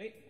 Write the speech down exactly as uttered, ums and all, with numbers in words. Ready?